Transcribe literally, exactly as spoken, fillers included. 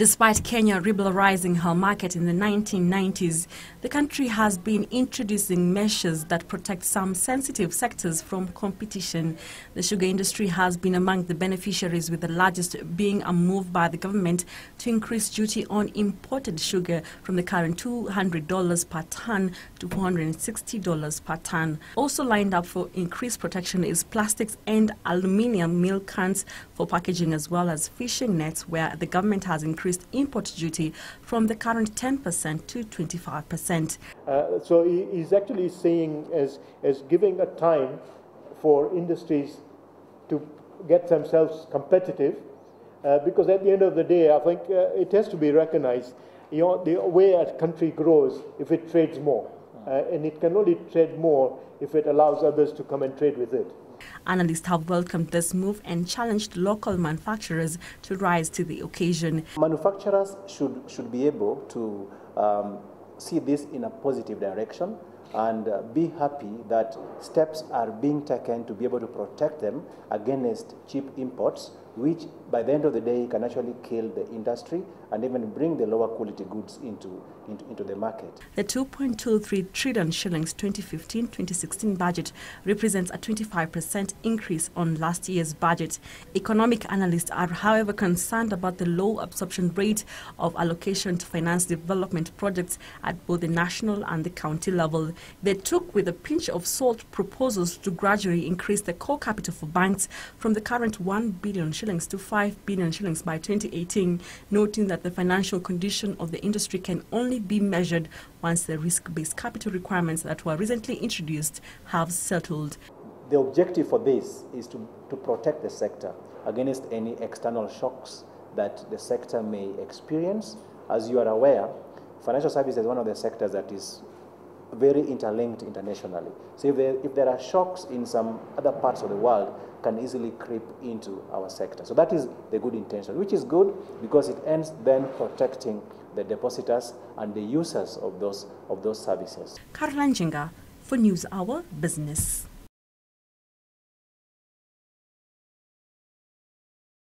Despite Kenya liberalizing her market in the nineteen nineties, the country has been introducing measures that protect some sensitive sectors from competition. The sugar industry has been among the beneficiaries, with the largest being a move by the government to increase duty on imported sugar from the current two hundred dollars per ton to four hundred sixty dollars per ton. Also lined up for increased protection is plastics and aluminium milk cans for packaging, as well as fishing nets, where the government has increased import duty from the current ten percent to twenty-five percent. Uh, so he, he's actually saying as, as giving a time for industries to get themselves competitive, uh, because at the end of the day, I think uh, it has to be recognized, you know, the way a country grows if it trades more. Uh, and it can only trade more if it allows others to come and trade with it. Analysts have welcomed this move and challenged local manufacturers to rise to the occasion. Manufacturers should, should be able to um, see this in a positive direction and uh, be happy that steps are being taken to be able to protect them against cheap imports, which by the end of the day can actually kill the industry and even bring the lower quality goods into, into, into the market. The two point two three trillion shillings twenty fifteen twenty sixteen budget represents a twenty-five percent increase on last year's budget. Economic analysts are, however, concerned about the low absorption rate of allocation to finance development projects at both the national and the county level. They took with a pinch of salt proposals to gradually increase the core capital for banks from the current one billion shillings to five billion shillings by twenty eighteen, noting that the financial condition of the industry can only be measured once the risk-based capital requirements that were recently introduced have settled. The objective for this is to, to protect the sector against any external shocks that the sector may experience. As you are aware, financial services is one of the sectors that is very interlinked internationally. So if there, if there are shocks in some other parts of the world, can easily creep into our sector. So that is the good intention, which is good because it ends then protecting the depositors and the users of those, of those services. Karlan Jenga for News Hour Business.